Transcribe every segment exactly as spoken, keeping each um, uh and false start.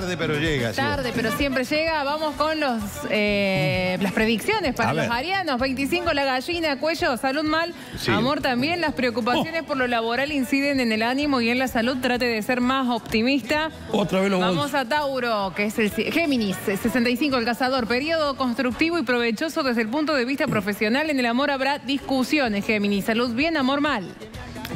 Tarde, pero llega. Tarde, sí. pero siempre llega. Vamos con los, eh, las predicciones para los arianos. veinticinco, la gallina, cuello, salud mal, sí. amor también. Las preocupaciones oh. por lo laboral inciden en el ánimo y en la salud. Trate de ser más optimista. Otra vez lo Vamos voy. a Tauro, que es el Géminis, sesenta y cinco, el cazador. Periodo constructivo y provechoso desde el punto de vista profesional. En el amor habrá discusiones, Géminis. Salud bien, amor mal.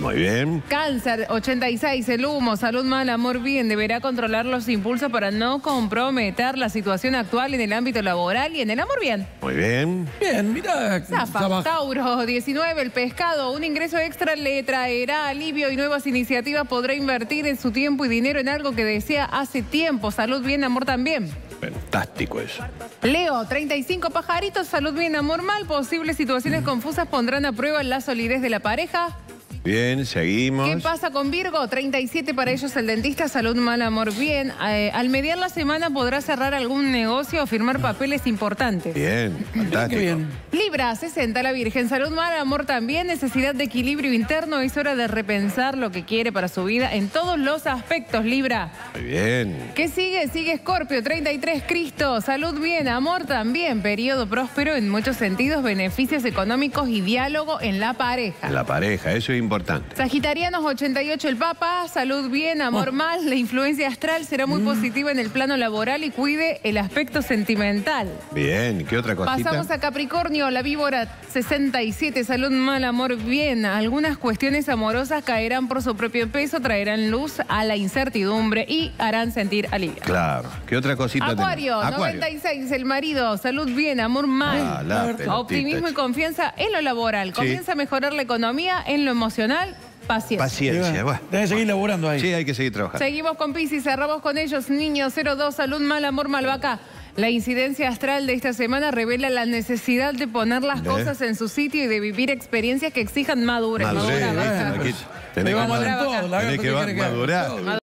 Muy bien. Cáncer, ochenta y seis, el humo, salud mal, amor bien. Deberá controlar los impulsos para no comprometer la situación actual en el ámbito laboral y en el amor bien. Muy bien. Bien, mira. Zafa, Tauro, diecinueve, el pescado. Un ingreso extra le traerá alivio y nuevas iniciativas. Podrá invertir en su tiempo y dinero en algo que desea hace tiempo. Salud bien, amor también. Fantástico eso. Leo, treinta y cinco, pajaritos, salud bien, amor mal. Posibles situaciones mm. confusas pondrán a prueba la solidez de la pareja. Bien, seguimos. ¿Qué pasa con Virgo? treinta y siete, para ellos el dentista, salud mal, amor bien. Eh, al mediar la semana podrá cerrar algún negocio o firmar papeles importantes. Bien, fantástico. Bien. Libra, sesenta, la Virgen, salud mal, amor también. Necesidad de equilibrio interno, es hora de repensar lo que quiere para su vida en todos los aspectos, Libra. Muy bien. ¿Qué sigue? Sigue Escorpio, treinta y tres, Cristo, salud bien, amor también. Periodo próspero en muchos sentidos, beneficios económicos y diálogo en la pareja. La pareja, eso es importante. Importante. Sagitarianos, ochenta y ocho, el Papa, salud bien, amor oh. mal. La influencia astral será muy mm. positiva en el plano laboral y cuide el aspecto sentimental. Bien, ¿qué otra cosita? Pasamos a Capricornio, la víbora, sesenta y siete, salud mal, amor bien. Algunas cuestiones amorosas caerán por su propio peso, traerán luz a la incertidumbre y harán sentir alivio. Claro, ¿qué otra cosita? Acuario, Acuario, noventa y seis, el marido, salud bien, amor mal. Ah, la Optimismo y confianza en lo laboral. Sí. Comienza a mejorar la economía en lo emocional. Paciencia. Paciencia, bueno. Debe seguir laburando ahí. Sí, hay que seguir trabajando. Seguimos con Piscis, cerramos con ellos. Niño, cero dos, salud mal, amor mal, vaca. La incidencia astral de esta semana revela la necesidad de poner las ¿Eh? cosas en su sitio y de vivir experiencias que exijan madurez. Madurez, madura, ¿eh? Aquí tenés que madurar.